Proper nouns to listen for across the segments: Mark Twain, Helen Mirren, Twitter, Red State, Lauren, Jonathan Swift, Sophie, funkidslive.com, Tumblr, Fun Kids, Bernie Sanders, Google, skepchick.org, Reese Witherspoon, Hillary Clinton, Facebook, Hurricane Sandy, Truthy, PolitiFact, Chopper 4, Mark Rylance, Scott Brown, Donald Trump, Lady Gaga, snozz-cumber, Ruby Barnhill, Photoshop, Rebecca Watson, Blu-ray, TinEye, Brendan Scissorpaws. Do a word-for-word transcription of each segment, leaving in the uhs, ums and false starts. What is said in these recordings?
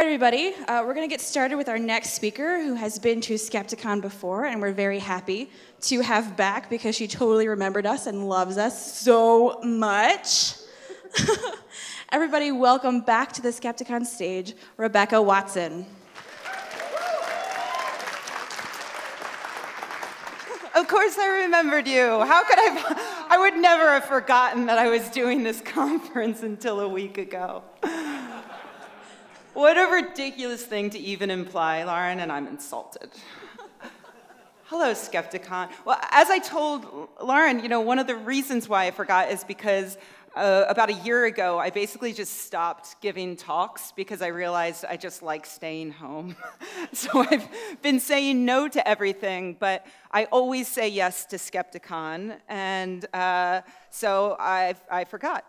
right, everybody, uh, we're going to get started with our next speaker, who has been to Skepticon before, and we're very happy to have back because she totally remembered us and loves us so much. Everybody, welcome back to the Skepticon stage, Rebecca Watson. Of course I remembered you. How could I? I would never have forgotten that I was doing this conference until a week ago. What a ridiculous thing to even imply, Lauren, and I'm insulted. Hello, Skepticon. Well, as I told Lauren, you know, one of the reasons why I forgot is because uh, about a year ago, I basically just stopped giving talks because I realized I just like staying home. So I've been saying no to everything, but I always say yes to Skepticon, and uh, so I, I forgot.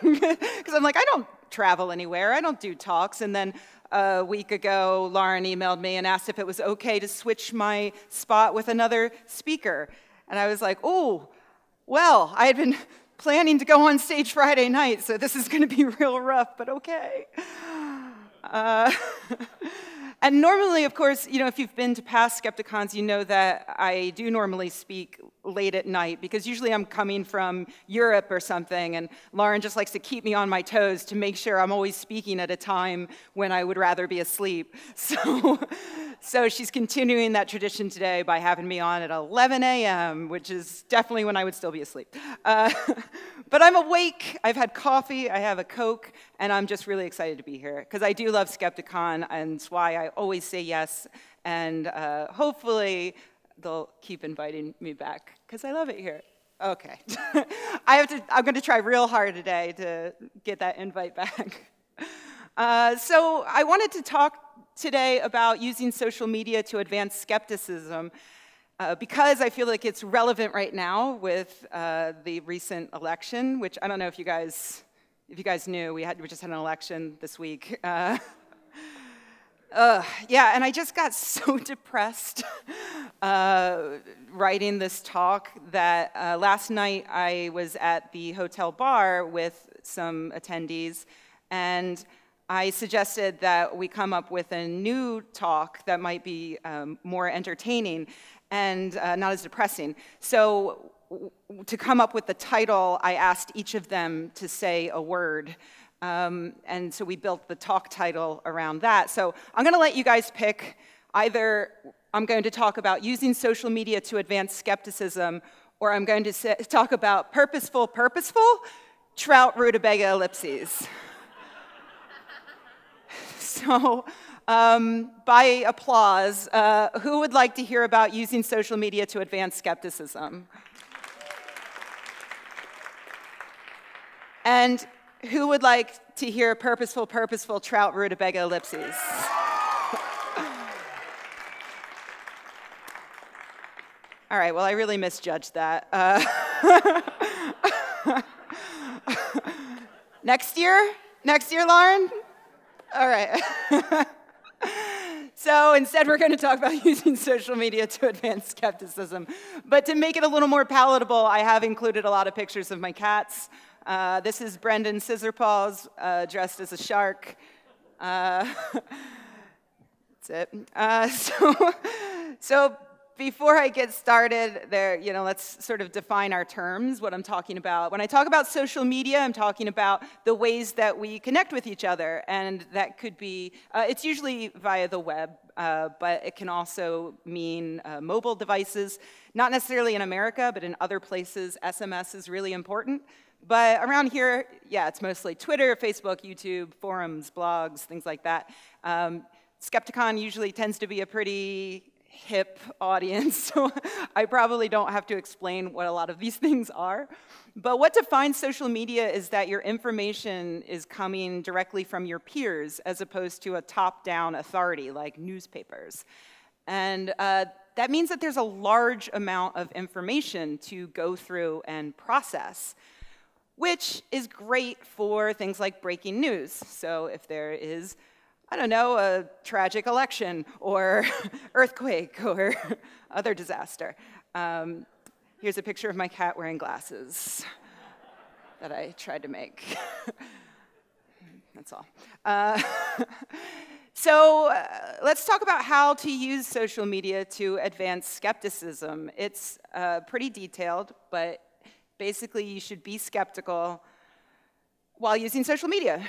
Because I'm like, I don't travel anywhere. I don't do talks. And then a week ago, Lauren emailed me and asked if it was okay to switch my spot with another speaker. And I was like, oh, well, I had been planning to go on stage Friday night, so this is going to be real rough, but okay. Uh, and normally, of course, you know, if you've been to past Skepticons, you know that I do normally speak late at night, because usually I'm coming from Europe or something, and Lauren just likes to keep me on my toes to make sure I'm always speaking at a time when I would rather be asleep. So, so she's continuing that tradition today by having me on at eleven A M, which is definitely when I would still be asleep. Uh, but I'm awake, I've had coffee, I have a Coke, and I'm just really excited to be here, because I do love Skepticon, and it's why I always say yes, and uh, hopefully they'll keep inviting me back, because I love it here. Okay. I have to, I'm going to try real hard today to get that invite back. Uh, so I wanted to talk today about using social media to advance skepticism, uh, because I feel like it's relevant right now with uh, the recent election, which I don't know if you guys, if you guys knew, we, had, we just had an election this week. Uh, Uh, yeah, and I just got so depressed uh, writing this talk that uh, last night I was at the hotel bar with some attendees, and I suggested that we come up with a new talk that might be um, more entertaining and uh, not as depressing. So to come up with the title, I asked each of them to say a word. Um, and so we built the talk title around that. So I'm going to let you guys pick. Either I'm going to talk about using social media to advance skepticism, or I'm going to talk about purposeful, purposeful, trout, rutabaga, ellipses. So um, by applause, uh, who would like to hear about using social media to advance skepticism? And who would like to hear purposeful, purposeful, trout, rutabaga, ellipses? All right, well, I really misjudged that. Uh, next year? Next year, Lauren? All right. So instead, we're going to talk about using social media to advance skepticism. But to make it a little more palatable, I have included a lot of pictures of my cats. Uh, this is Brendan Scissorpaws uh, dressed as a shark. Uh, that's it. Uh, so, so before I get started, there, you know, let's sort of define our terms. What I'm talking about when I talk about social media, I'm talking about the ways that we connect with each other, and that could be. Uh, it's usually via the web, uh, but it can also mean uh, mobile devices. Not necessarily in America, but in other places, S M S is really important. But around here, yeah, it's mostly Twitter, Facebook, YouTube, forums, blogs, things like that. Um, Skepticon usually tends to be a pretty hip audience, so I probably don't have to explain what a lot of these things are. But what defines social media is that your information is coming directly from your peers, as opposed to a top-down authority like newspapers. And uh, that means that there's a large amount of information to go through and process, which is great for things like breaking news. So if there is, I don't know, a tragic election or earthquake or other disaster. Um, here's a picture of my cat wearing glasses that I tried to make. That's all. Uh, So uh, let's talk about how to use social media to advance skepticism. It's uh, pretty detailed, but basically you should be skeptical while using social media.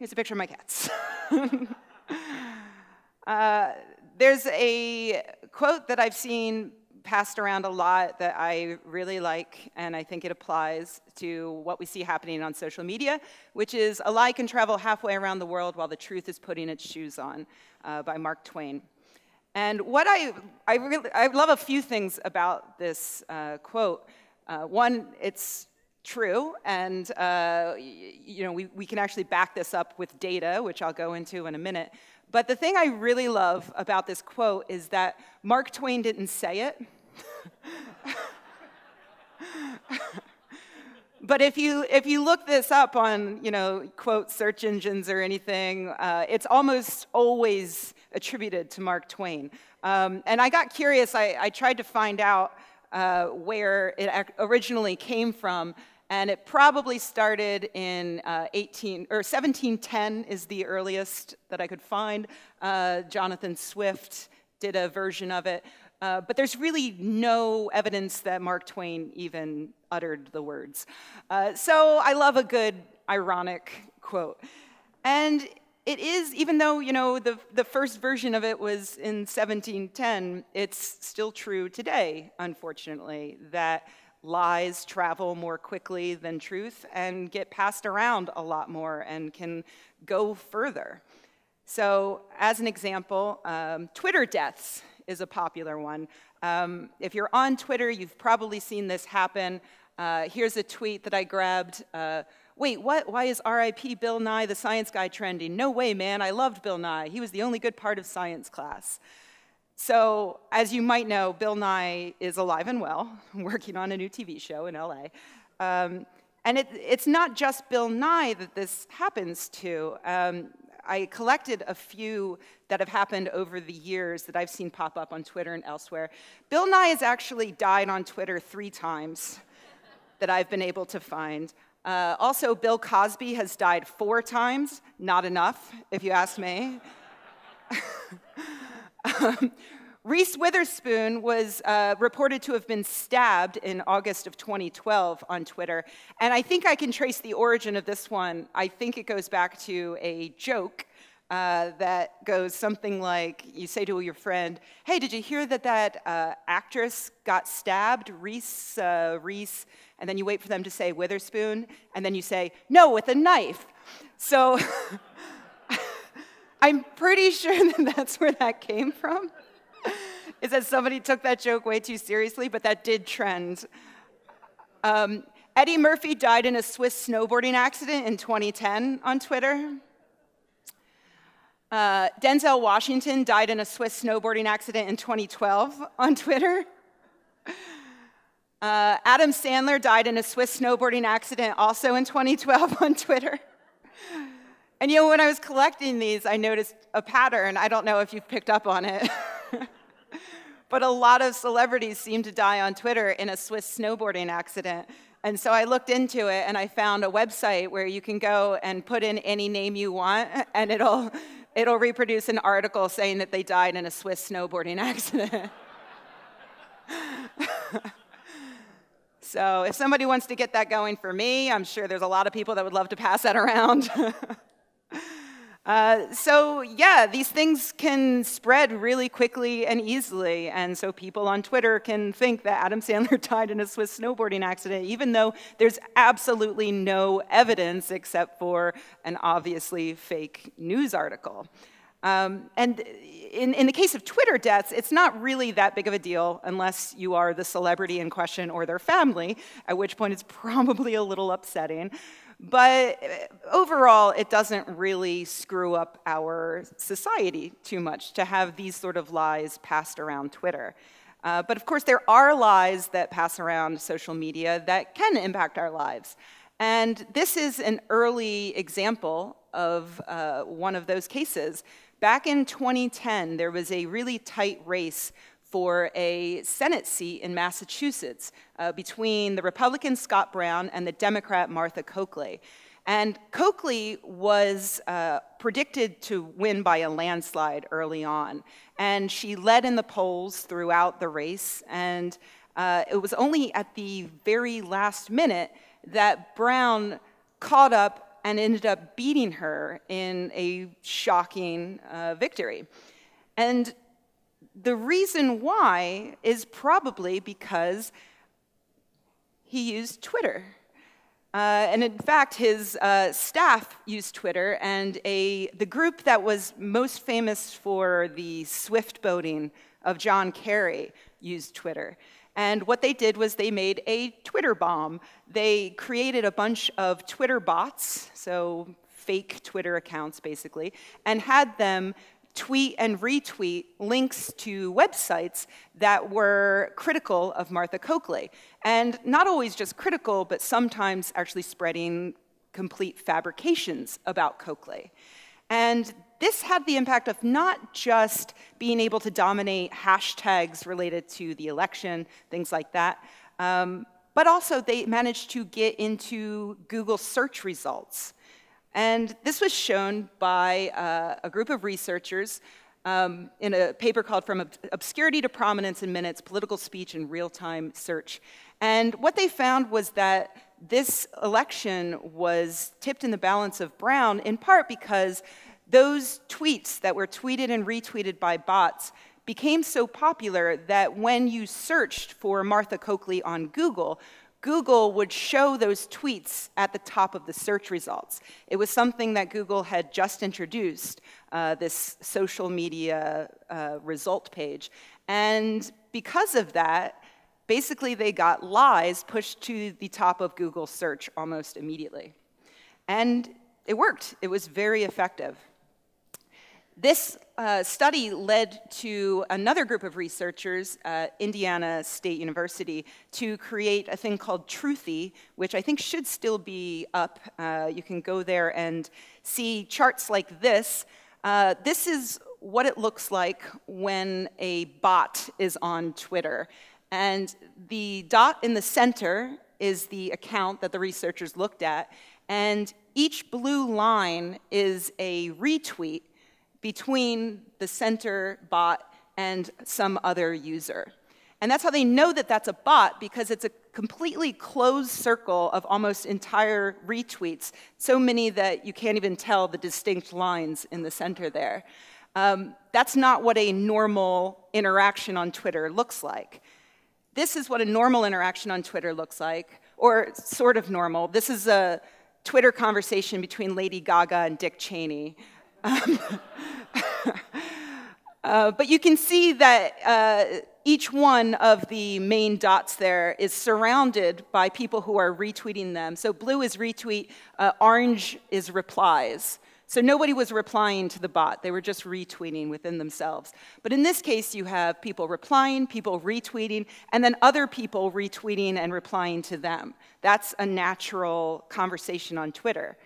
Here's a picture of my cats. uh, there's a quote that I've seen passed around a lot that I really like, and I think it applies to what we see happening on social media, which is, "A lie can travel halfway around the world while the truth is putting its shoes on," uh, by Mark Twain. And what I, I, really, I love a few things about this uh, quote. Uh, one, it's true, and uh, you know, we, we can actually back this up with data, which I'll go into in a minute. But the thing I really love about this quote is that Mark Twain didn't say it. But if you, if you look this up on, you know, quote search engines or anything, uh, it's almost always attributed to Mark Twain. Um, and I got curious. I, I tried to find out uh, where it originally came from. And it probably started in uh, eighteen or seventeen ten is the earliest that I could find. Uh, Jonathan Swift did a version of it. Uh, but there's really no evidence that Mark Twain even uttered the words. Uh, so I love a good ironic quote. And it is, even though, you know, the, the first version of it was in seventeen ten, it's still true today, unfortunately, that lies travel more quickly than truth and get passed around a lot more and can go further. So as an example, um, Twitter deaths is a popular one. Um, if you're on Twitter, you've probably seen this happen. Uh, here's a tweet that I grabbed. Uh, Wait, what? Why is R I P Bill Nye the science guy trending? No way, man. I loved Bill Nye. He was the only good part of science class. So, as you might know, Bill Nye is alive and well, working on a new T V show in L A. Um, and it, it's not just Bill Nye that this happens to. Um, I collected a few that have happened over the years that I've seen pop up on Twitter and elsewhere. Bill Nye has actually died on Twitter three times that I've been able to find. Uh, also, Bill Cosby has died four times. Not enough, if you ask me. Um, Reese Witherspoon was uh, reported to have been stabbed in August of twenty twelve on Twitter. And I think I can trace the origin of this one. I think it goes back to a joke uh, that goes something like, you say to your friend, "Hey, did you hear that that uh, actress got stabbed, Reese, uh, Reese?" And then you wait for them to say Witherspoon, and then you say, "No, with a knife." So I'm pretty sure that that's where that came from, is that somebody took that joke way too seriously, but that did trend. Um, Eddie Murphy died in a Swiss snowboarding accident in twenty ten on Twitter. Uh, Denzel Washington died in a Swiss snowboarding accident in twenty twelve on Twitter. Uh, Adam Sandler died in a Swiss snowboarding accident also in twenty twelve on Twitter. And you know, when I was collecting these, I noticed a pattern. I don't know if you've picked up on it. But a lot of celebrities seem to die on Twitter in a Swiss snowboarding accident. And so I looked into it, and I found a website where you can go and put in any name you want, and it'll, it'll reproduce an article saying that they died in a Swiss snowboarding accident. So if somebody wants to get that going for me, I'm sure there's a lot of people that would love to pass that around. Uh, so yeah, these things can spread really quickly and easily, and so people on Twitter can think that Adam Sandler died in a Swiss snowboarding accident, even though there's absolutely no evidence except for an obviously fake news article. Um, and in, in the case of Twitter deaths, it's not really that big of a deal unless you are the celebrity in question or their family, at which point it's probably a little upsetting. But overall, it doesn't really screw up our society too much to have these sort of lies passed around Twitter. Uh, but of course, there are lies that pass around social media that can impact our lives. And this is an early example of uh, one of those cases. Back in twenty ten, there was a really tight race for a Senate seat in Massachusetts uh, between the Republican Scott Brown and the Democrat Martha Coakley. And Coakley was uh, predicted to win by a landslide early on. And she led in the polls throughout the race. And uh, it was only at the very last minute that Brown caught up and ended up beating her in a shocking uh, victory. And the reason why is probably because he used Twitter. Uh, and in fact, his uh, staff used Twitter, and a, the group that was most famous for the swift boating of John Kerry used Twitter. And what they did was they made a Twitter bomb. They created a bunch of Twitter bots, so fake Twitter accounts basically, and had them tweet and retweet links to websites that were critical of Martha Coakley. And not always just critical, but sometimes actually spreading complete fabrications about Coakley. And this had the impact of not just being able to dominate hashtags related to the election, things like that, um, but also they managed to get into Google search results. And this was shown by uh, a group of researchers um, in a paper called From Obscurity to Prominence in Minutes, Political Speech and Real-Time Search. And what they found was that this election was tipped in the balance of Brown, in part because those tweets that were tweeted and retweeted by bots became so popular that when you searched for Martha Coakley on Google, Google would show those tweets at the top of the search results. It was something that Google had just introduced, uh, this social media uh, result page. And because of that, basically they got lies pushed to the top of Google search almost immediately. And it worked. It was very effective. This uh, study led to another group of researchers at Indiana State University to create a thing called Truthy, which I think should still be up. Uh, you can go there and see charts like this. Uh, this is what it looks like when a bot is on Twitter. And the dot in the center is the account that the researchers looked at. And each blue line is a retweet between the center bot and some other user. And that's how they know that that's a bot, because it's a completely closed circle of almost entire retweets, so many that you can't even tell the distinct lines in the center there. Um, that's not what a normal interaction on Twitter looks like. This is what a normal interaction on Twitter looks like, or sort of normal. This is a Twitter conversation between Lady Gaga and Dick Cheney. Um, uh, but you can see that uh, each one of the main dots there is surrounded by people who are retweeting them. So blue is retweet, uh, orange is replies. So nobody was replying to the bot. They were just retweeting within themselves. But in this case, you have people replying, people retweeting, and then other people retweeting and replying to them. That's a natural conversation on Twitter.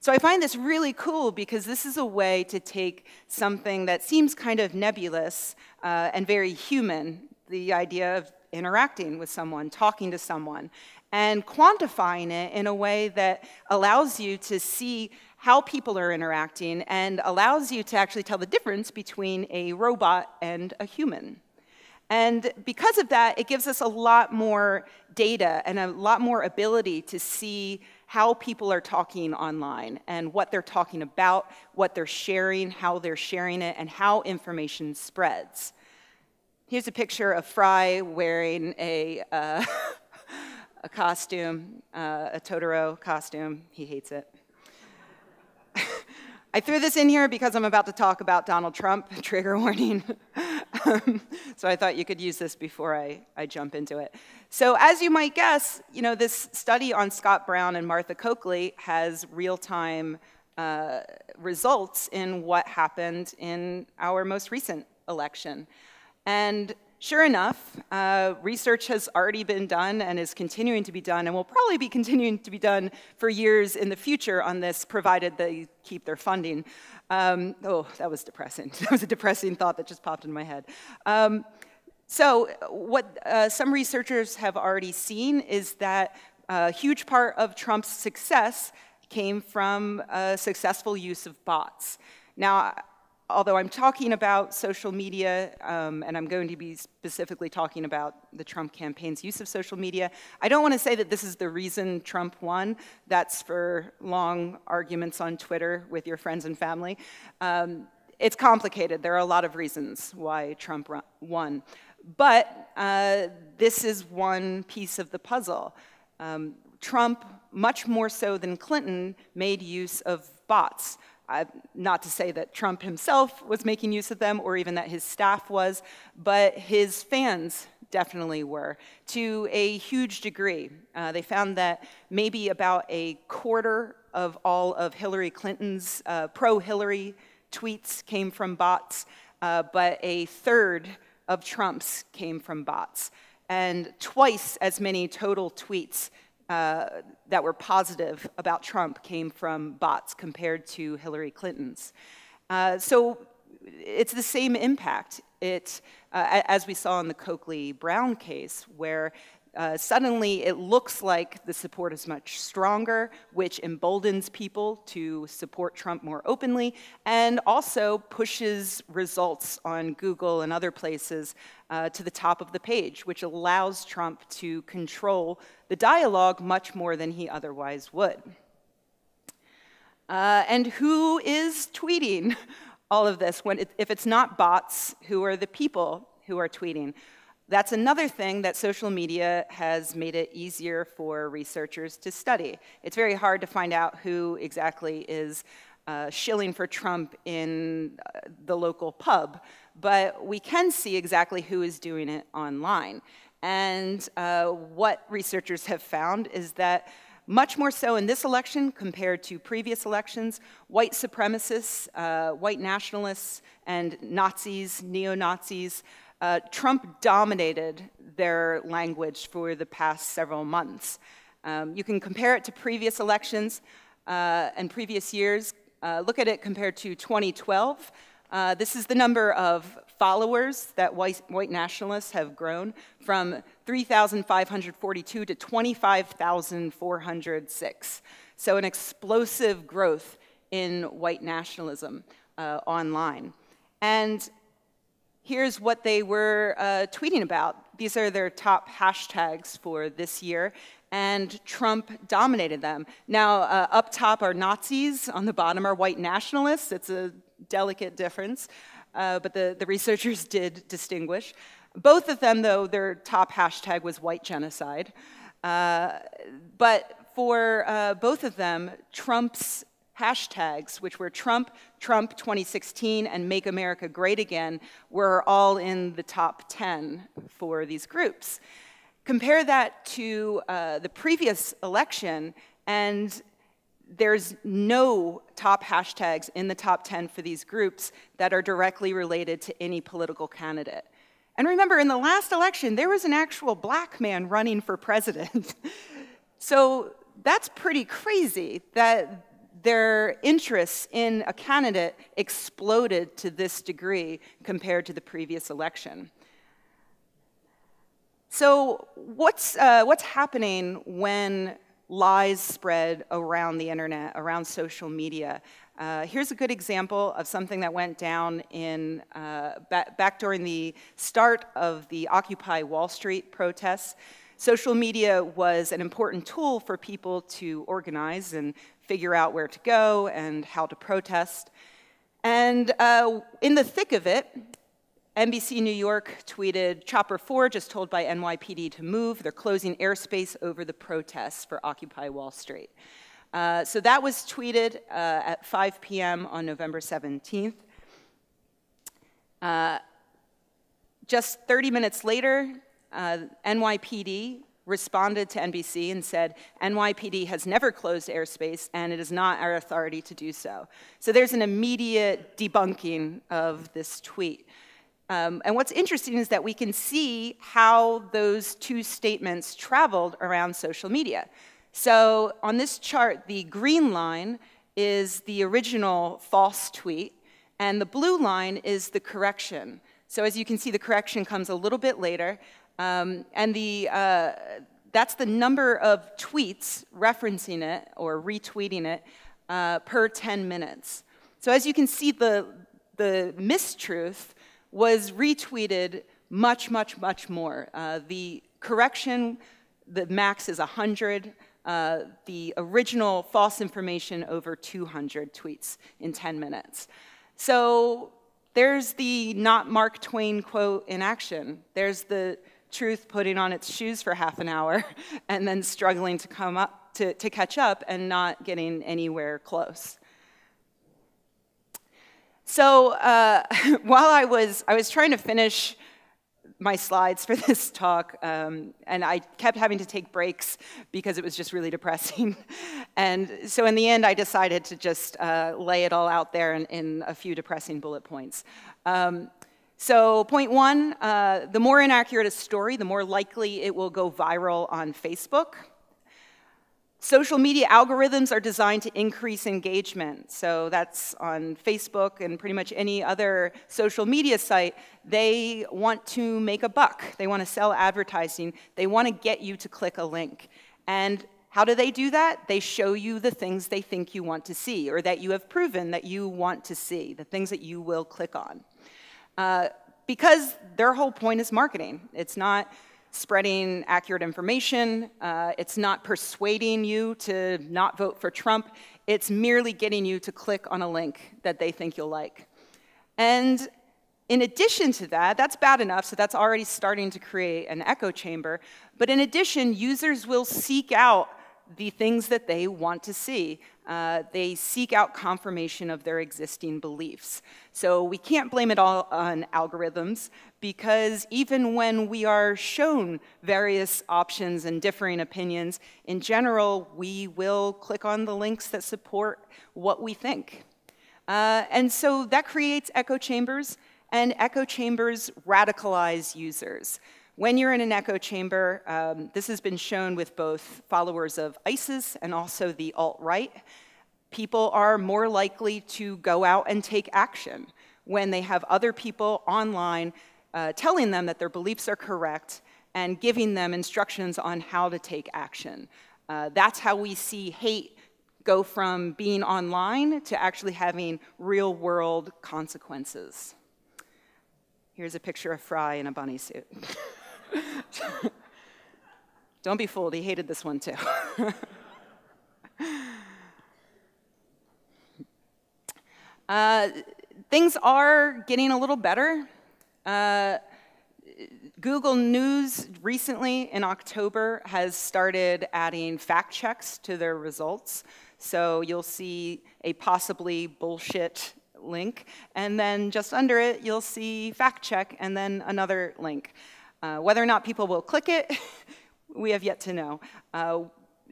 So I find this really cool because this is a way to take something that seems kind of nebulous uh, and very human, the idea of interacting with someone, talking to someone, and quantifying it in a way that allows you to see how people are interacting and allows you to actually tell the difference between a robot and a human. And because of that, it gives us a lot more data and a lot more ability to see how people are talking online and what they're talking about, what they're sharing, how they're sharing it, and how information spreads. Here's a picture of Fry wearing a, uh, a costume, uh, a Totoro costume. He hates it. I threw this in here because I'm about to talk about Donald Trump, trigger warning. Um, so I thought you could use this before I, I jump into it. So as you might guess, you know, this study on Scott Brown and Martha Coakley has real-time uh, results in what happened in our most recent election. And sure enough, uh, research has already been done and is continuing to be done and will probably be continuing to be done for years in the future on this, provided they keep their funding. Um, oh, that was depressing. That was a depressing thought that just popped in my head. Um, so what uh, some researchers have already seen is that a huge part of Trump's success came from a successful use of bots. Now, although I'm talking about social media, um, and I'm going to be specifically talking about the Trump campaign's use of social media, I don't want to say that this is the reason Trump won. That's for long arguments on Twitter with your friends and family. Um, it's complicated. There are a lot of reasons why Trump won. But uh, this is one piece of the puzzle. Um, Trump, much more so than Clinton, made use of bots. Uh, not to say that Trump himself was making use of them or even that his staff was, but his fans definitely were, to a huge degree. Uh, they found that maybe about a quarter of all of Hillary Clinton's uh, pro-Hillary tweets came from bots, uh, but a third of Trump's came from bots, and twice as many total tweets Uh, that were positive about Trump came from bots compared to Hillary Clinton's. Uh, so it's the same impact. It, uh, as we saw in the Coakley Brown case, where uh, suddenly it looks like the support is much stronger, which emboldens people to support Trump more openly, and also pushes results on Google and other places Uh, to the top of the page, which allows Trump to control the dialogue much more than he otherwise would. Uh, and who is tweeting all of this? When it, if it's not bots, who are the people who are tweeting? That's another thing that social media has made it easier for researchers to study. It's very hard to find out who exactly is Uh, shilling for Trump in uh, the local pub, but we can see exactly who is doing it online. And uh, what researchers have found is that much more so in this election compared to previous elections, white supremacists, uh, white nationalists, and Nazis, neo-Nazis, uh, Trump dominated their language for the past several months. Um, you can compare it to previous elections uh, and previous years. Uh, look at it compared to twenty twelve. Uh, this is the number of followers that white, white nationalists have grown, from three thousand five hundred forty-two to twenty-five thousand four hundred six. So an explosive growth in white nationalism uh, online. And here's what they were uh, tweeting about. These are their top hashtags for this year, and Trump dominated them. Now, uh, up top are Nazis, on the bottom are white nationalists. It's a delicate difference, uh, but the, the researchers did distinguish. Both of them, though, their top hashtag was white genocide. Uh, but for uh, both of them, Trump's hashtags, which were Trump, Trump twenty sixteen, and Make America Great Again, were all in the top ten for these groups. Compare that to uh, the previous election, and there's no top hashtags in the top ten for these groups that are directly related to any political candidate. And remember, in the last election, there was an actual black man running for president. So that's pretty crazy that their interests in a candidate exploded to this degree compared to the previous election. So what's, uh, what's happening when lies spread around the internet, around social media? Uh, here's a good example of something that went down in, uh, ba back during the start of the Occupy Wall Street protests. Social media was an important tool for people to organize and figure out where to go and how to protest. And uh, in the thick of it, N B C New York tweeted, Chopper four just told by N Y P D to move. They're closing airspace over the protests for Occupy Wall Street. Uh, so that was tweeted uh, at five p m on November seventeenth. Uh, just thirty minutes later, uh, N Y P D responded to N B C and said, N Y P D has never closed airspace, and it is not our authority to do so. So there's an immediate debunking of this tweet. Um, and what's interesting is that we can see how those two statements traveled around social media. So on this chart, the green line is the original false tweet, and the blue line is the correction. So as you can see, the correction comes a little bit later, um, and the, uh, That's the number of tweets referencing it or retweeting it uh, per ten minutes. So as you can see, the, the mistruth was retweeted much, much, much more. Uh, the correction, the max is one hundred. Uh, the original false information, over two hundred tweets in ten minutes. So there's the not Mark Twain quote in action. There's the truth putting on its shoes for half an hour and then struggling to come up to, to catch up and not getting anywhere close. So uh, while I was I was trying to finish my slides for this talk, um, and I kept having to take breaks because it was just really depressing. And so in the end, I decided to just uh, lay it all out there in, in a few depressing bullet points. Um, so point one, uh, the more inaccurate a story, the more likely it will go viral on Facebook. Social media algorithms are designed to increase engagement. So that's on Facebook and pretty much any other social media site. They want to make a buck. They want to sell advertising. They want to get you to click a link. And how do they do that? They show you the things they think you want to see or that you have proven that you want to see, the things that you will click on. Uh, because their whole point is marketing. It's not spreading accurate information. Uh, it's not persuading you to not vote for Trump. It's merely getting you to click on a link that they think you'll like. And in addition to that, that's bad enough, so that's already starting to create an echo chamber. But in addition, users will seek out the things that they want to see. Uh, they seek out confirmation of their existing beliefs. So we can't blame it all on algorithms, because even when we are shown various options and differing opinions, in general, we will click on the links that support what we think. Uh, and so that creates echo chambers, and echo chambers radicalize users. When you're in an echo chamber, um, this has been shown with both followers of ISIS and also the alt-right, people are more likely to go out and take action when they have other people online uh, telling them that their beliefs are correct and giving them instructions on how to take action. Uh, that's how we see hate go from being online to actually having real-world consequences. Here's a picture of Fry in a bunny suit. Don't be fooled, he hated this one too. uh, things are getting a little better. Uh, Google News recently, in October, has started adding fact checks to their results. So you'll see a possibly bullshit link, and then just under it, you'll see fact check, and then another link. Uh, whether or not people will click it, we have yet to know. Uh,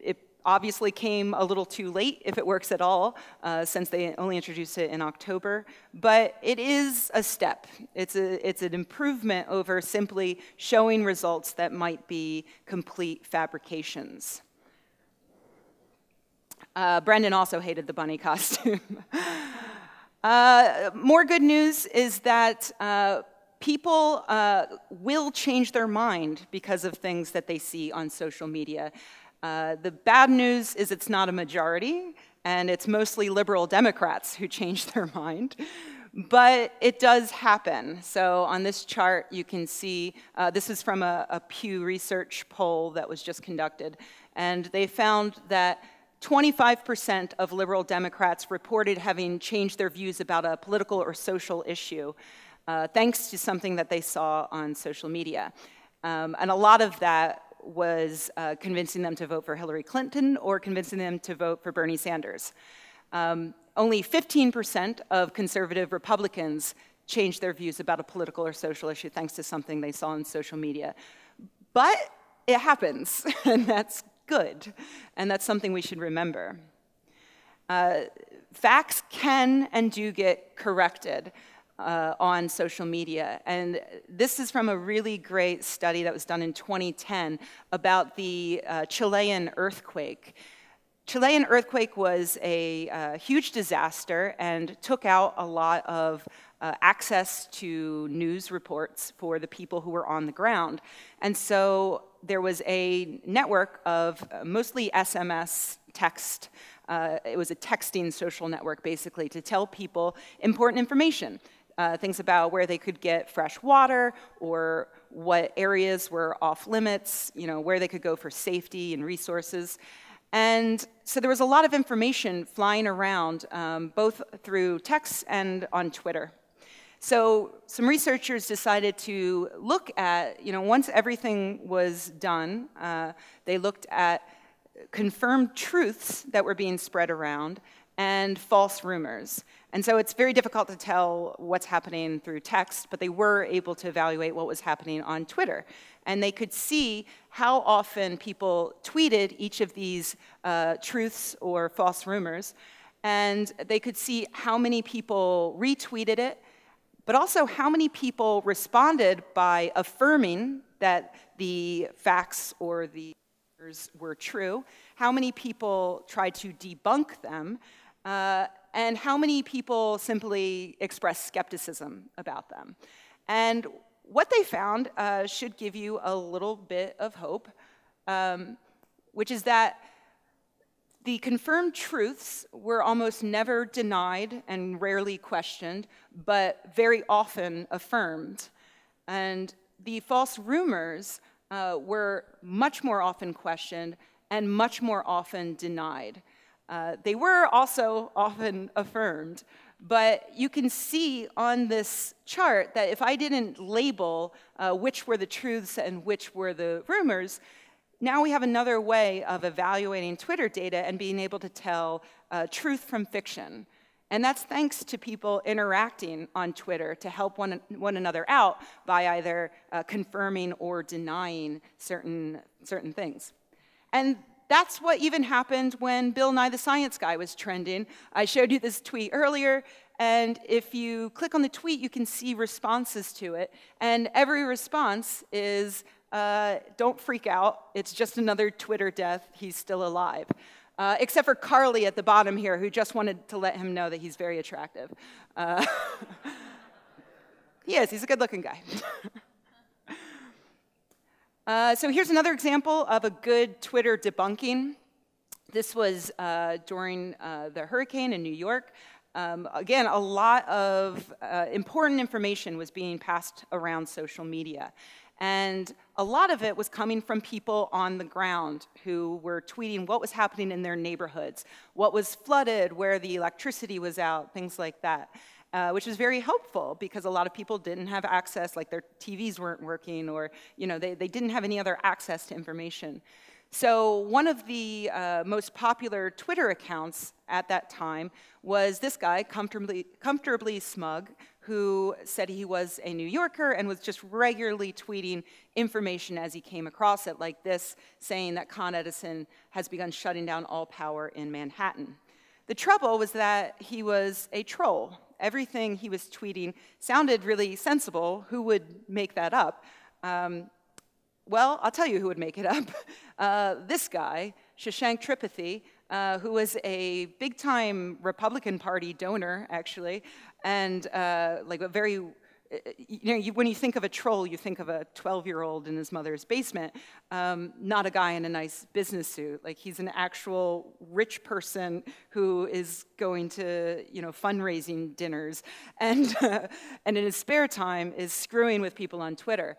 it obviously came a little too late, if it works at all, uh, since they only introduced it in October. But it is a step. It's, a, it's an improvement over simply showing results that might be complete fabrications. Uh, Brendan also hated the bunny costume. uh, more good news is that uh, People uh, will change their mind because of things that they see on social media. Uh, the bad news is it's not a majority, and it's mostly liberal Democrats who change their mind. But it does happen. So on this chart, you can see, uh, this is from a, a Pew Research poll that was just conducted. And they found that twenty-five percent of liberal Democrats reported having changed their views about a political or social issue, Uh, thanks to something that they saw on social media. Um, and a lot of that was uh, convincing them to vote for Hillary Clinton or convincing them to vote for Bernie Sanders. Um, only fifteen percent of conservative Republicans changed their views about a political or social issue thanks to something they saw on social media. But it happens, and that's good, and that's something we should remember. Uh, facts can and do get corrected Uh, on social media. And this is from a really great study that was done in twenty ten about the uh, Chilean earthquake. Chilean earthquake was a uh, huge disaster and took out a lot of uh, access to news reports for the people who were on the ground. And so there was a network of mostly S M S text. Uh, it was a texting social network, basically, to tell people important information. Uh, things about where they could get fresh water, or what areas were off limits, you know, where they could go for safety and resources. And so there was a lot of information flying around, um, both through text and on Twitter. So some researchers decided to look at, you know, once everything was done, uh, they looked at confirmed truths that were being spread around and false rumors. And so it's very difficult to tell what's happening through text, but they were able to evaluate what was happening on Twitter. And they could see how often people tweeted each of these uh, truths or false rumors. And they could see how many people retweeted it, but also how many people responded by affirming that the facts or the rumors were true, how many people tried to debunk them, uh, and how many people simply expressed skepticism about them. And what they found uh, should give you a little bit of hope, um, which is that the confirmed truths were almost never denied and rarely questioned, but very often affirmed. And the false rumors uh, were much more often questioned and much more often denied. Uh, they were also often affirmed, but you can see on this chart that if I didn't label uh, which were the truths and which were the rumors, now we have another way of evaluating Twitter data and being able to tell uh, truth from fiction. And that's thanks to people interacting on Twitter to help one, one another out by either uh, confirming or denying certain, certain things. And that's what even happened when Bill Nye the Science Guy was trending. I showed you this tweet earlier, and if you click on the tweet, you can see responses to it. And every response is, uh, don't freak out, it's just another Twitter death, he's still alive. Uh, except for Carly at the bottom here, who just wanted to let him know that he's very attractive. Uh, he is, he's a good-looking guy. Uh, so here's another example of a good Twitter debunking. This was uh, during uh, the hurricane in New York. Um, again, a lot of uh, important information was being passed around social media. And a lot of it was coming from people on the ground who were tweeting what was happening in their neighborhoods, what was flooded, where the electricity was out, things like that. Uh, which was very helpful because a lot of people didn't have access, like their T Vs weren't working, or you know, they, they didn't have any other access to information. So one of the uh, most popular Twitter accounts at that time was this guy, comfortably, comfortably smug, who said he was a New Yorker and was just regularly tweeting information as he came across it, like this, saying that Con Edison has begun shutting down all power in Manhattan. The trouble was that he was a troll. Everything he was tweeting sounded really sensible. Who would make that up? Um, well, I'll tell you who would make it up. Uh, this guy, Shashank Tripathy, uh, who was a big-time Republican Party donor, actually, and uh, like a very, you know, you, when you think of a troll, you think of a twelve-year-old in his mother's basement, um, not a guy in a nice business suit. Like, he's an actual rich person who is going to, you know, fundraising dinners, and, uh, and in his spare time is screwing with people on Twitter.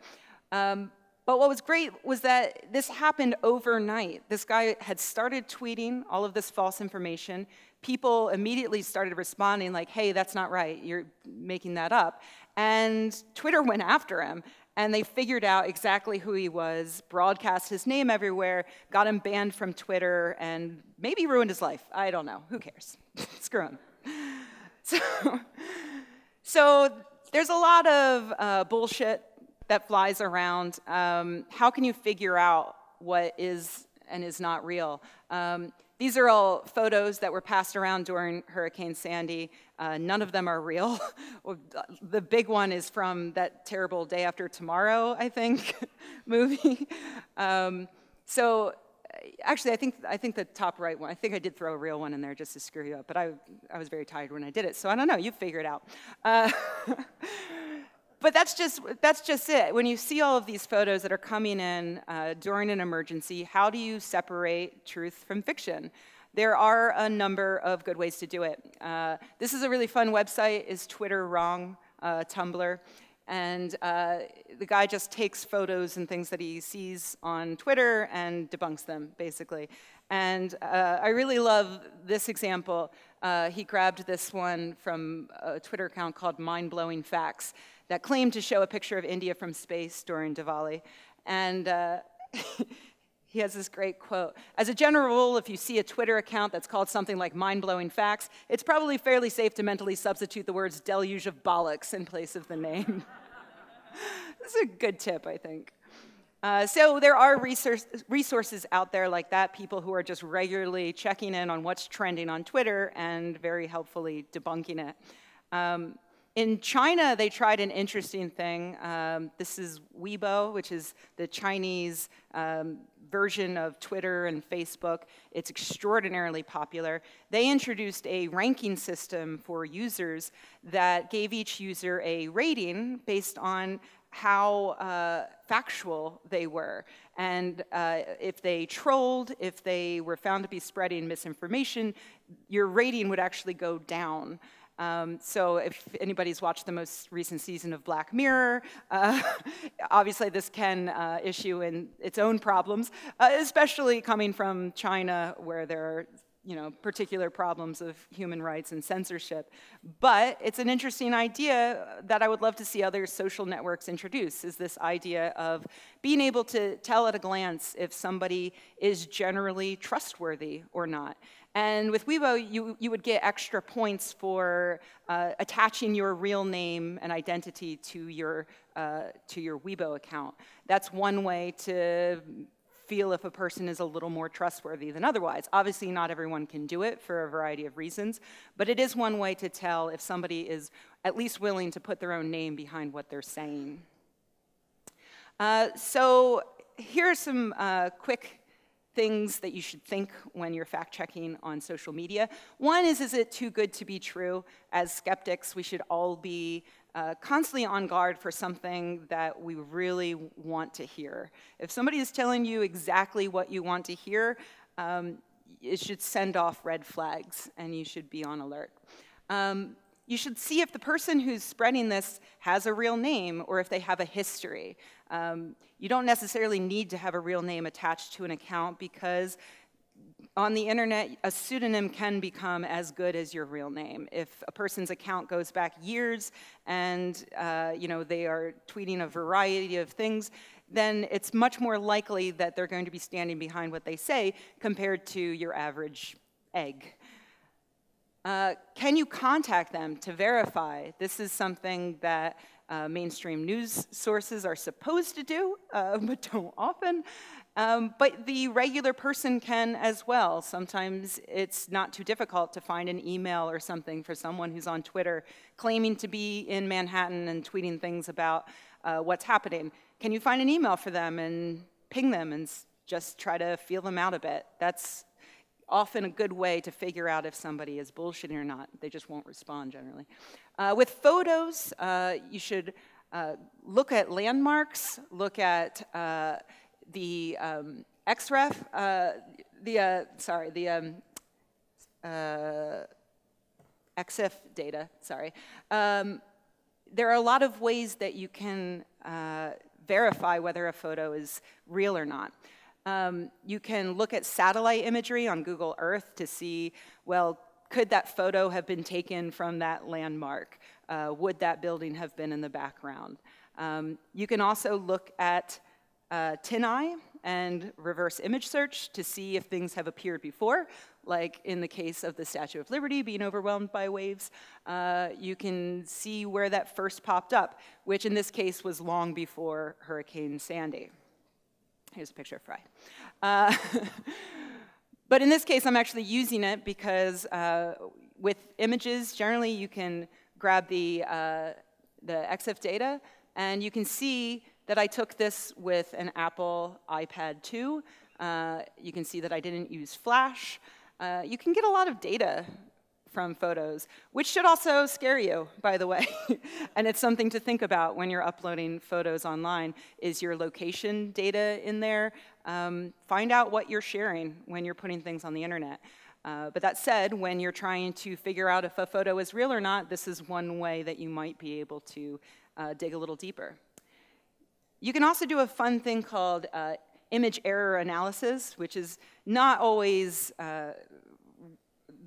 Um, but what was great was that this happened overnight. This guy had started tweeting all of this false information. People immediately started responding like, hey, that's not right, you're making that up. And Twitter went after him, and they figured out exactly who he was, broadcast his name everywhere, got him banned from Twitter, and maybe ruined his life. I don't know. Who cares? Screw him. So, so there's a lot of uh, bullshit that flies around. Um, how can you figure out what is and is not real? Um, These are all photos that were passed around during Hurricane Sandy. Uh, none of them are real. The big one is from that terrible Day After Tomorrow, I think, movie. Um, so actually, I think I think the top right one. I think I did throw a real one in there just to screw you up, but I I was very tired when I did it, so I don't know. You figure it out. Uh, But that's just, that's just it. When you see all of these photos that are coming in uh, during an emergency, how do you separate truth from fiction? There are a number of good ways to do it. Uh, this is a really fun website, is Twitter Wrong, uh, Tumblr. And uh, the guy just takes photos and things that he sees on Twitter and debunks them, basically. And uh, I really love this example. Uh, he grabbed this one from a Twitter account called Mind-Blowing Facts that claimed to show a picture of India from space during Diwali. And uh, he has this great quote. As a general rule, if you see a Twitter account that's called something like Mind-Blowing Facts, it's probably fairly safe to mentally substitute the words deluge of bollocks in place of the name. This is a good tip, I think. Uh, so there are resource, resources out there like that, people who are just regularly checking in on what's trending on Twitter and very helpfully debunking it. Um, in China, they tried an interesting thing. Um, this is Weibo, which is the Chinese um, version of Twitter and Facebook. It's extraordinarily popular. They introduced a ranking system for users that gave each user a rating based on how uh, factual they were. And uh, if they trolled, if they were found to be spreading misinformation, your rating would actually go down. Um, so if anybody's watched the most recent season of Black Mirror, uh, obviously this can uh, issue in its own problems, uh, especially coming from China, where there are you know, particular problems of human rights and censorship. But it's an interesting idea that I would love to see other social networks introduce, is this idea of being able to tell at a glance if somebody is generally trustworthy or not. And with Weibo, you, you would get extra points for uh, attaching your real name and identity to your, uh, to your Weibo account. That's one way to feel if a person is a little more trustworthy than otherwise. Obviously, not everyone can do it for a variety of reasons, but it is one way to tell if somebody is at least willing to put their own name behind what they're saying. Uh, so here are some uh, quick things that you should think when you're fact-checking on social media. One is, is it too good to be true? As skeptics, we should all be Uh, constantly on guard for something that we really want to hear. If somebody is telling you exactly what you want to hear, um, it should send off red flags, and you should be on alert. Um, you should see if the person who's spreading this has a real name or if they have a history. Um, you don't necessarily need to have a real name attached to an account because on the internet, a pseudonym can become as good as your real name. If a person's account goes back years and uh, you know, they are tweeting a variety of things, then it's much more likely that they're going to be standing behind what they say compared to your average egg. Uh, can you contact them to verify? This is something that uh, mainstream news sources are supposed to do, uh, but don't often. Um, but the regular person can as well. Sometimes it's not too difficult to find an email or something for someone who's on Twitter claiming to be in Manhattan and tweeting things about uh, what's happening. Can you find an email for them and ping them and just try to feel them out a bit? That's often a good way to figure out if somebody is bullshitting or not. They just won't respond generally. Uh, with photos, uh, you should uh, look at landmarks, look at uh, the um, X ref, uh, the, uh, sorry, the um, uh, X F data, sorry. Um, there are a lot of ways that you can uh, verify whether a photo is real or not. Um, you can look at satellite imagery on Google Earth to see, well, could that photo have been taken from that landmark? Uh, would that building have been in the background? Um, you can also look at Uh, TinEye and reverse image search to see if things have appeared before, like in the case of the Statue of Liberty being overwhelmed by waves. Uh, you can see where that first popped up, which in this case was long before Hurricane Sandy. Here's a picture of Fry. Uh, but in this case, I'm actually using it because uh, with images, generally you can grab the, uh, the X F data and you can see that I took this with an Apple iPad two Uh, you can see that I didn't use flash. Uh, you can get a lot of data from photos, which should also scare you, by the way. And it's something to think about when you're uploading photos online. Is your location data in there? Um, find out what you're sharing when you're putting things on the internet. Uh, but that said, when you're trying to figure out if a photo is real or not, this is one way that you might be able to uh, dig a little deeper. You can also do a fun thing called uh, image error analysis, which is not always uh,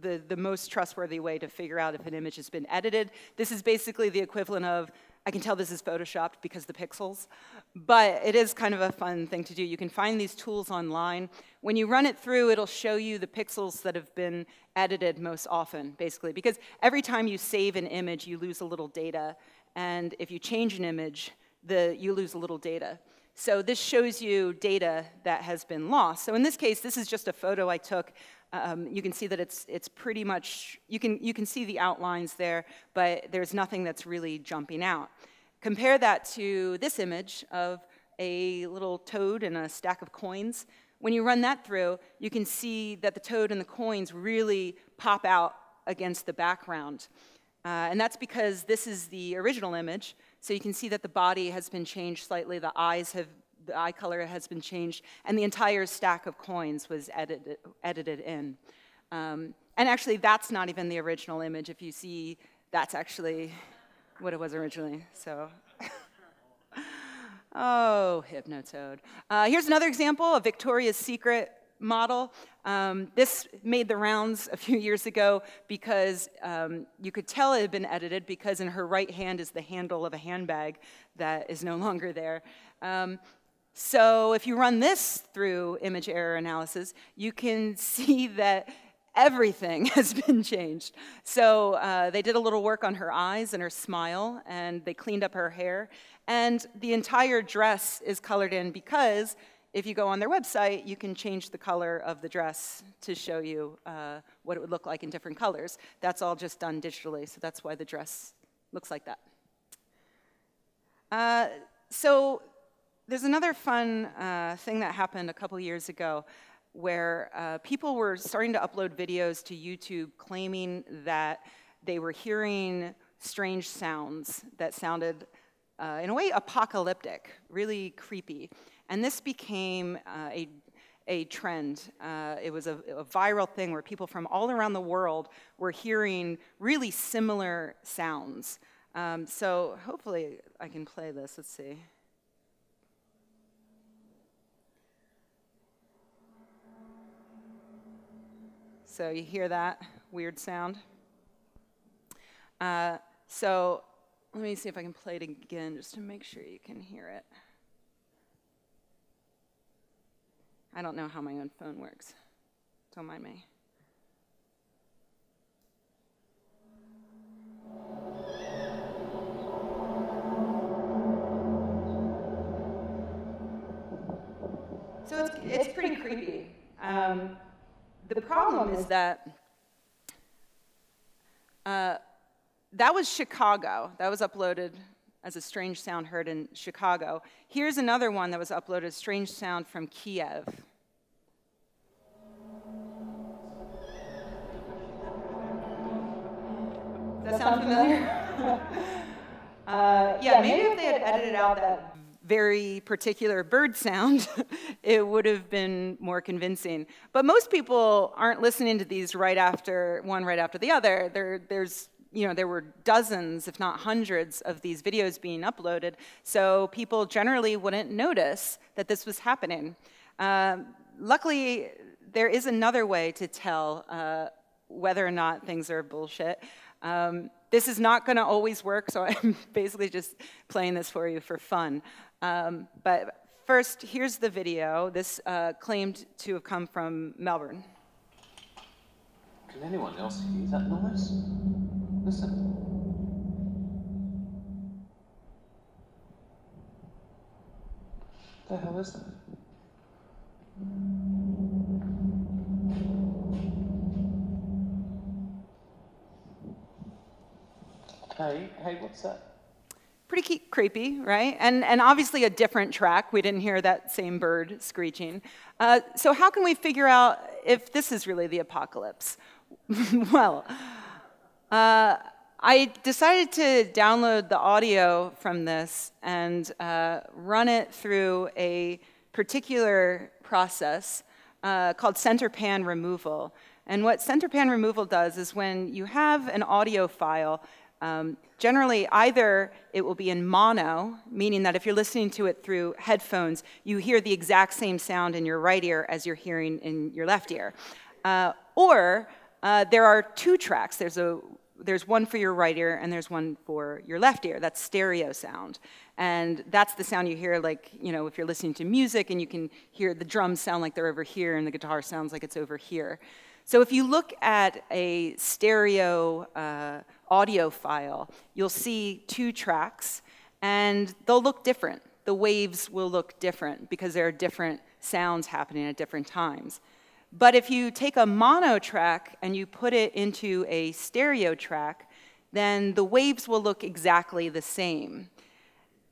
The, the most trustworthy way to figure out if an image has been edited. This is basically the equivalent of, I can tell this is photoshopped because the pixels, but it is kind of a fun thing to do. You can find these tools online. When you run it through, it'll show you the pixels that have been edited most often, basically, because every time you save an image, you lose a little data, and if you change an image, the, you lose a little data. So this shows you data that has been lost. So in this case, this is just a photo I took. Um, you can see that it's, it's pretty much, you can, you can see the outlines there, but there's nothing that's really jumping out. Compare that to this image of a little toad and a stack of coins. When you run that through, you can see that the toad and the coins really pop out against the background. Uh, and that's because this is the original image. So you can see that the body has been changed slightly, the eyes have, the eye color has been changed, and the entire stack of coins was edited, edited in. Um, and actually, that's not even the original image. If you see, that's actually what it was originally, so. Oh, Hypnotoad. Uh, here's another example, a Victoria's Secret model. Um, this made the rounds a few years ago because um, you could tell it had been edited because in her right hand is the handle of a handbag that is no longer there. Um, so if you run this through image error analysis, you can see that everything has been changed. So uh, they did a little work on her eyes and her smile, and they cleaned up her hair, and the entire dress is colored in because if you go on their website, you can change the color of the dress to show you uh, what it would look like in different colors. That's all just done digitally, so that's why the dress looks like that. Uh, so there's another fun uh, thing that happened a couple years ago where uh, people were starting to upload videos to YouTube claiming that they were hearing strange sounds that sounded, uh, in a way, apocalyptic, really creepy. And this became uh, a, a trend. Uh, it was a, a viral thing where people from all around the world were hearing really similar sounds. Um, so hopefully I can play this. Let's see. So you hear that weird sound? Uh, so let me see if I can play it again just to make sure you can hear it. I don't know how my own phone works. Don't mind me. So it's, it's pretty creepy. Um, the problem is that uh, that was Chicago. That was uploaded as a strange sound heard in Chicago. Here's another one that was uploaded, a strange sound from Kiev. Does that sound familiar? uh, yeah, yeah, maybe if they had edited out that very particular bird sound, it would have been more convincing. But most people aren't listening to these right after, one right after the other. There, there's You know, there were dozens, if not hundreds, of these videos being uploaded, so people generally wouldn't notice that this was happening. Um, luckily, there is another way to tell uh, whether or not things are bullshit. Um, this is not going to always work, so I'm basically just playing this for you for fun. Um, but first, here's the video. This uh, claimed to have come from Melbourne. Can anyone else hear that noise? Listen. The hell is that? Hey, hey, what's that? pretty creepy, right? And, and obviously a different track. We didn't hear that same bird screeching. Uh, so how can we figure out if this is really the apocalypse? Well, uh, I decided to download the audio from this and uh, run it through a particular process uh, called center pan removal. And what center pan removal does is when you have an audio file, Um, generally, either it will be in mono, meaning that if you're listening to it through headphones, you hear the exact same sound in your right ear as you're hearing in your left ear. Uh, or uh, there are two tracks. There's, a, there's one for your right ear and there's one for your left ear. That's stereo sound. And that's the sound you hear, like, you know, if you're listening to music and you can hear the drums sound like they're over here and the guitar sounds like it's over here. So if you look at a stereo uh, audio file, you'll see two tracks, and they'll look different. The waves will look different because there are different sounds happening at different times. But if you take a mono track and you put it into a stereo track, then the waves will look exactly the same.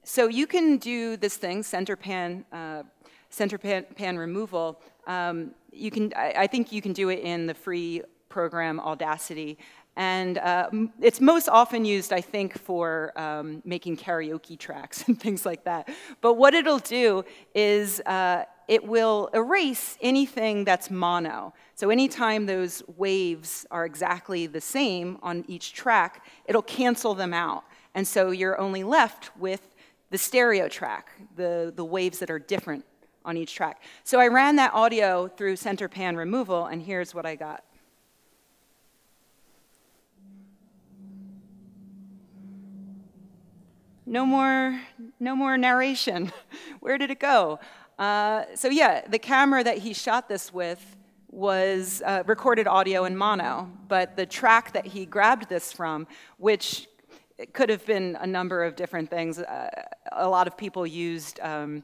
So you can do this thing, center pan, uh, center pan, pan removal. Um, you can, I, I think you can do it in the free program Audacity, and uh, it's most often used, I think, for um, making karaoke tracks and things like that. But what it'll do is uh, it will erase anything that's mono. So anytime those waves are exactly the same on each track, it'll cancel them out. And so you're only left with the stereo track, the, the waves that are different on each track. So I ran that audio through center pan removal, and here's what I got. No more, no more narration. Where did it go? Uh, so yeah, the camera that he shot this with was uh, recorded audio in mono, but the track that he grabbed this from, which could have been a number of different things. Uh, a lot of people used um,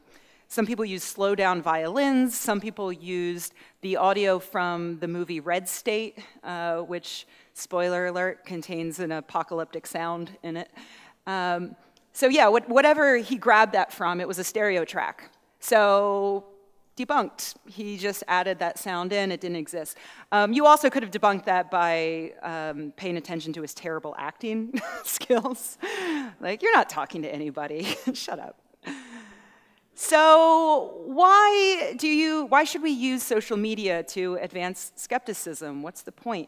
Some people used slow down violins. Some people used the audio from the movie Red State, uh, which, spoiler alert, contains an apocalyptic sound in it. Um, so yeah, what, whatever he grabbed that from, it was a stereo track. So debunked. He just added that sound in. It didn't exist. Um, you also could have debunked that by um, paying attention to his terrible acting skills. Like, you're not talking to anybody. Shut up. So why do you, why should we use social media to advance skepticism? What's the point?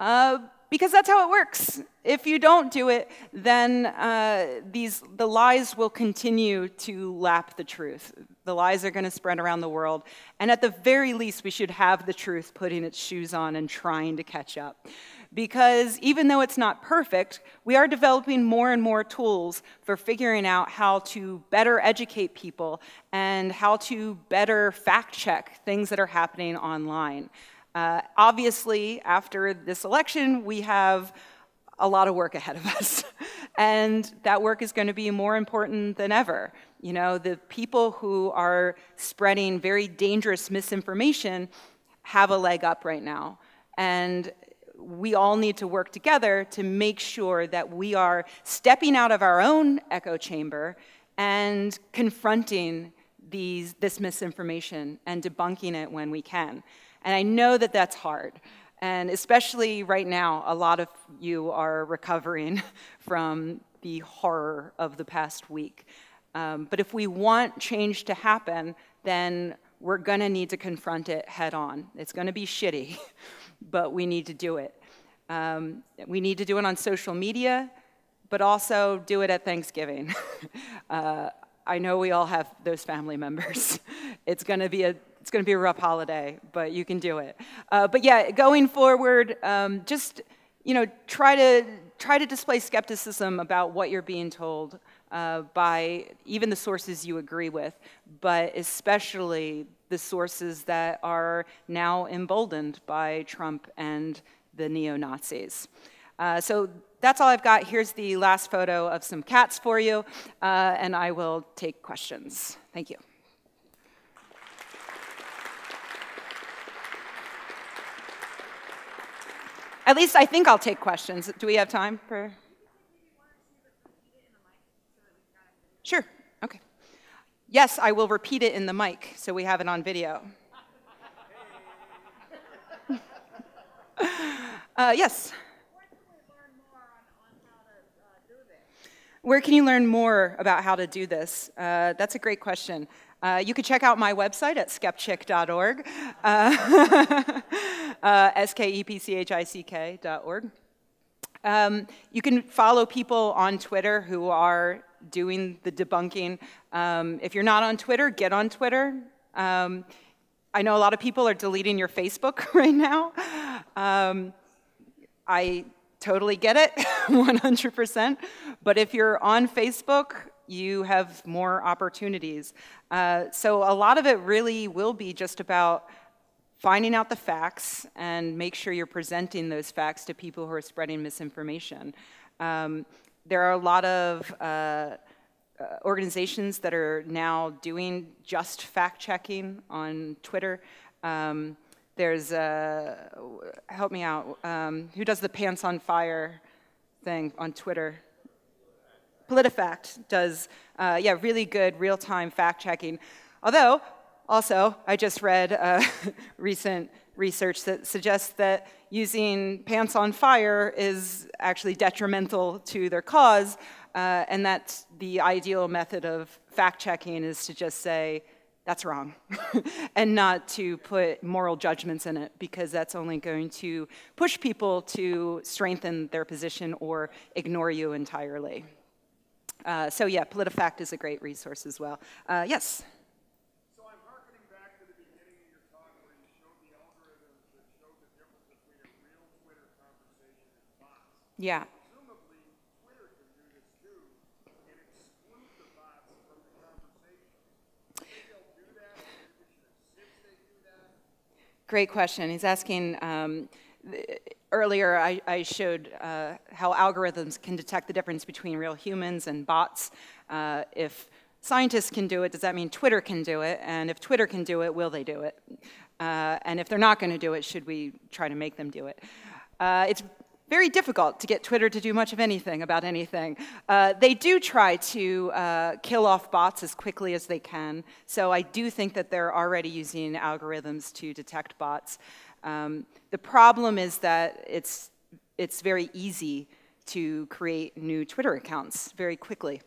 Uh, because that's how it works. If you don't do it, then uh, these, the lies will continue to lap the truth. The lies are going to spread around the world. And at the very least, we should have the truth putting its shoes on and trying to catch up. Because even though it's not perfect, we are developing more and more tools for figuring out how to better educate people and how to better fact-check things that are happening online. Uh, obviously, after this election, we have a lot of work ahead of us. And that work is going to be more important than ever. You know, the people who are spreading very dangerous misinformation have a leg up right now. And we all need to work together to make sure that we are stepping out of our own echo chamber and confronting these, this misinformation and debunking it when we can. And I know that that's hard. And especially right now, a lot of you are recovering from the horror of the past week. Um, but if we want change to happen, then we're gonna need to confront it head on. It's gonna be shitty. But we need to do it. Um, we need to do it on social media, but also do it at Thanksgiving. uh, I know we all have those family members. It's gonna be a it's gonna be a rough holiday, but you can do it. Uh, but yeah, going forward, um, just you know, try to try to display skepticism about what you're being told uh, by even the sources you agree with, but especially the sources that are now emboldened by Trump and the neo-Nazis. Uh, so that's all I've got. Here's the last photo of some cats for you, uh, and I will take questions. Thank you. At least I think I'll take questions. Do we have time for? Sure, okay. Yes, I will repeat it in the mic so we have it on video. uh, yes? Where can you learn more about how to do this? Uh, that's a great question. Uh, you can check out my website at skepchick dot org, uh, uh, S K E P C H I C K dot org. Um, you can follow people on Twitter who are doing the debunking. Um, if you're not on Twitter, get on Twitter. Um, I know a lot of people are deleting your Facebook right now. Um, I totally get it, one hundred percent. But if you're on Facebook, you have more opportunities. Uh, so a lot of it really will be just about finding out the facts and make sure you're presenting those facts to people who are spreading misinformation. Um, there are a lot of uh, organizations that are now doing just fact-checking on Twitter. Um, there's, uh, help me out, um, who does the Pants on Fire thing on Twitter? PolitiFact does, uh, yeah, really good real-time fact-checking. Although, also, I just read uh, recent research that suggests that using Pants on Fire is actually detrimental to their cause, uh, and that the ideal method of fact-checking is to just say, that's wrong, and not to put moral judgments in it, because that's only going to push people to strengthen their position or ignore you entirely. Uh, so yeah, PolitiFact is a great resource as well. Uh, yes? So I'm hearkening back to the beginning of your talk where you showed the algorithms that showed the difference between a real Twitter conversation and bots. Yeah. Presumably, Twitter can do this too, and exclude the bots from the conversation. Do they do that? Do we insist they do that? Great question. He's asking... Um, Earlier, I, I showed uh, how algorithms can detect the difference between real humans and bots. Uh, if scientists can do it, does that mean Twitter can do it? And if Twitter can do it, will they do it? Uh, and if they're not going to do it, should we try to make them do it? Uh, it's very difficult to get Twitter to do much of anything about anything. Uh, they do try to uh, kill off bots as quickly as they can. So I do think that they're already using algorithms to detect bots. Um, the problem is that it's, it's very easy to create new Twitter accounts very quickly,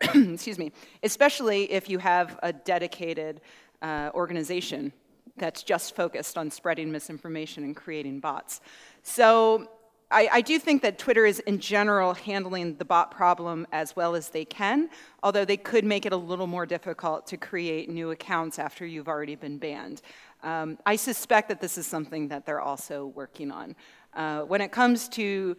excuse me, especially if you have a dedicated uh, organization that's just focused on spreading misinformation and creating bots. So I, I do think that Twitter is in general handling the bot problem as well as they can, although they could make it a little more difficult to create new accounts after you've already been banned. Um, I suspect that this is something that they're also working on. Uh, when it comes to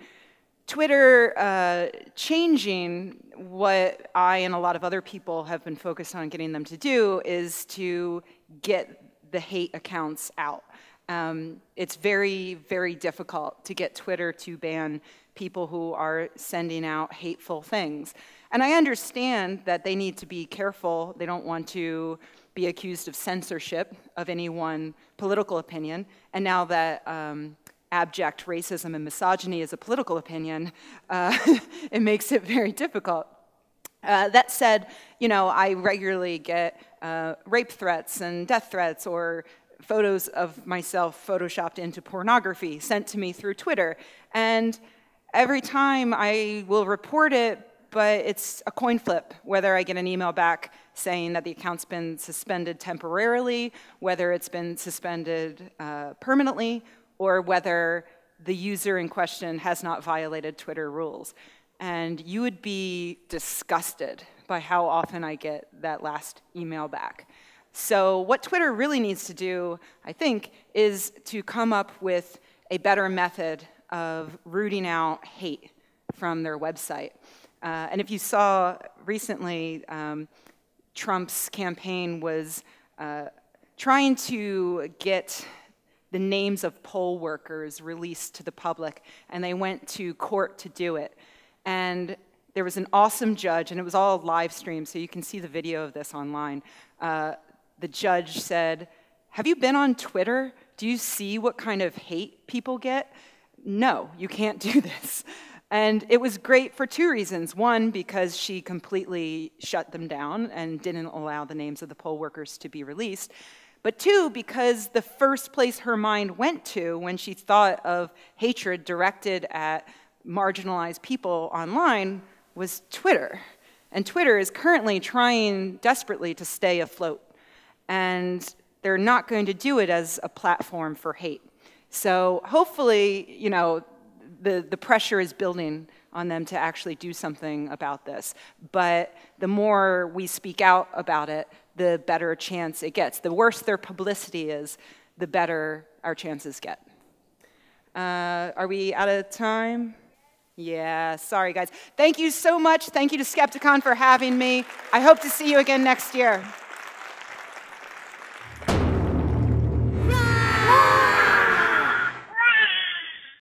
Twitter uh, changing, what I and a lot of other people have been focused on getting them to do is to get the hate accounts out. Um, it's very, very difficult to get Twitter to ban people who are sending out hateful things. And I understand that they need to be careful. They don't want to be accused of censorship of any one political opinion. And now that um, abject racism and misogyny is a political opinion, uh, it makes it very difficult. Uh, that said, you know, I regularly get uh, rape threats and death threats or photos of myself photoshopped into pornography sent to me through Twitter. And every time I will report it, but it's a coin flip, whether I get an email back saying that the account's been suspended temporarily, whether it's been suspended uh, permanently, or whether the user in question has not violated Twitter rules. And you would be disgusted by how often I get that last email back. So what Twitter really needs to do, I think, is to come up with a better method of rooting out hate from their website. Uh, and if you saw recently, um, Trump's campaign was uh, trying to get the names of poll workers released to the public, and they went to court to do it. And there was an awesome judge, and it was all live stream, so you can see the video of this online. Uh, the judge said, "Have you been on Twitter? Do you see what kind of hate people get? No, you can't do this." And it was great for two reasons. One, because she completely shut them down and didn't allow the names of the poll workers to be released. But two, because the first place her mind went to when she thought of hatred directed at marginalized people online was Twitter. And Twitter is currently trying desperately to stay afloat. And they're not going to do it as a platform for hate. So hopefully, you know, The, the pressure is building on them to actually do something about this. But the more we speak out about it, the better chance it gets. The worse their publicity is, the better our chances get. Uh, are we out of time? Yeah, sorry guys. Thank you so much. Thank you to Skepticon for having me. I hope to see you again next year.